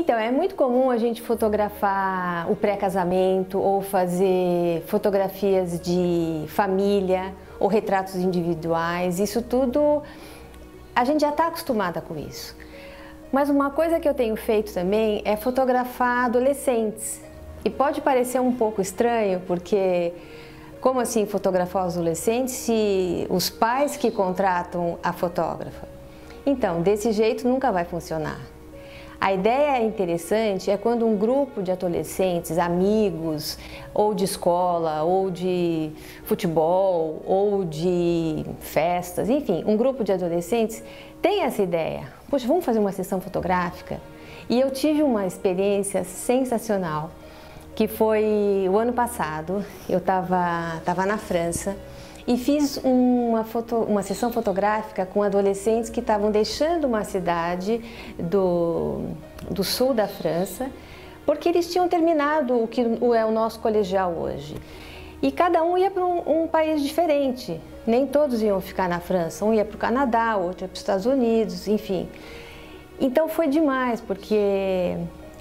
Então, é muito comum a gente fotografar o pré-casamento ou fazer fotografias de família ou retratos individuais. Isso tudo, a gente já está acostumada com isso. Mas uma coisa que eu tenho feito também é fotografar adolescentes. E pode parecer um pouco estranho, porque como assim fotografar os adolescentes se os pais que contratam a fotógrafa? Então, desse jeito nunca vai funcionar. A ideia interessante é quando um grupo de adolescentes, amigos, ou de escola, ou de futebol, ou de festas, enfim, um grupo de adolescentes tem essa ideia. Poxa, vamos fazer uma sessão fotográfica? E eu tive uma experiência sensacional, que foi o ano passado. Eu estava na França e fiz uma sessão fotográfica com adolescentes que estavam deixando uma cidade do sul da França, porque eles tinham terminado o que é o nosso colegial hoje. E cada um ia para um país diferente, nem todos iam ficar na França, um ia para o Canadá, outro ia para os Estados Unidos, enfim. Então foi demais, porque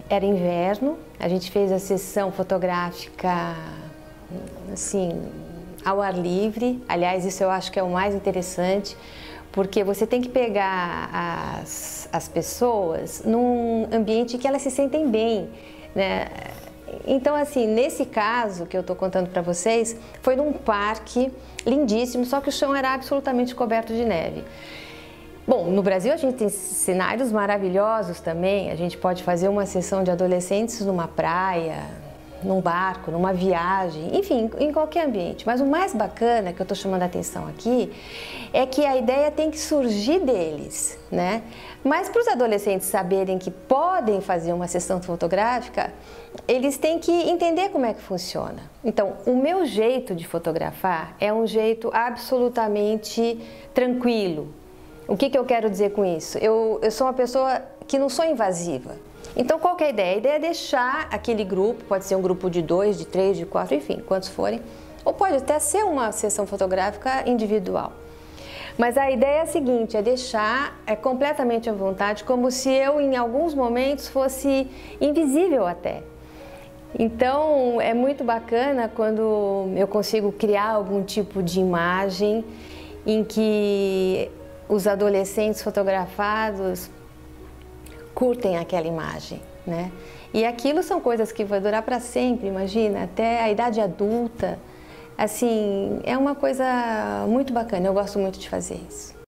era inverno, a gente fez a sessão fotográfica assim, ao ar livre. Aliás, isso eu acho que é o mais interessante, porque você tem que pegar as pessoas num ambiente que elas se sentem bem, né? Então, assim, nesse caso que eu estou contando para vocês, foi num parque lindíssimo, só que o chão era absolutamente coberto de neve. Bom, no Brasil a gente tem cenários maravilhosos também. A gente pode fazer uma sessão de adolescentes numa praia, num barco, numa viagem, enfim, em qualquer ambiente. Mas o mais bacana que eu estou chamando a atenção aqui é que a ideia tem que surgir deles, né? Mas para os adolescentes saberem que podem fazer uma sessão fotográfica, eles têm que entender como é que funciona. Então, o meu jeito de fotografar é um jeito absolutamente tranquilo. O que eu quero dizer com isso? Eu sou uma pessoa que não sou invasiva. Então, qual que é a ideia? A ideia é deixar aquele grupo, pode ser um grupo de 2, de 3, de 4, enfim, quantos forem, ou pode até ser uma sessão fotográfica individual. Mas a ideia é a seguinte, é deixar completamente à vontade, como se eu, em alguns momentos, fosse invisível até. Então, é muito bacana quando eu consigo criar algum tipo de imagem em que os adolescentes fotografados curtem aquela imagem, né? E aquilo são coisas que vai durar para sempre, imagina, até a idade adulta. Assim, é uma coisa muito bacana, eu gosto muito de fazer isso.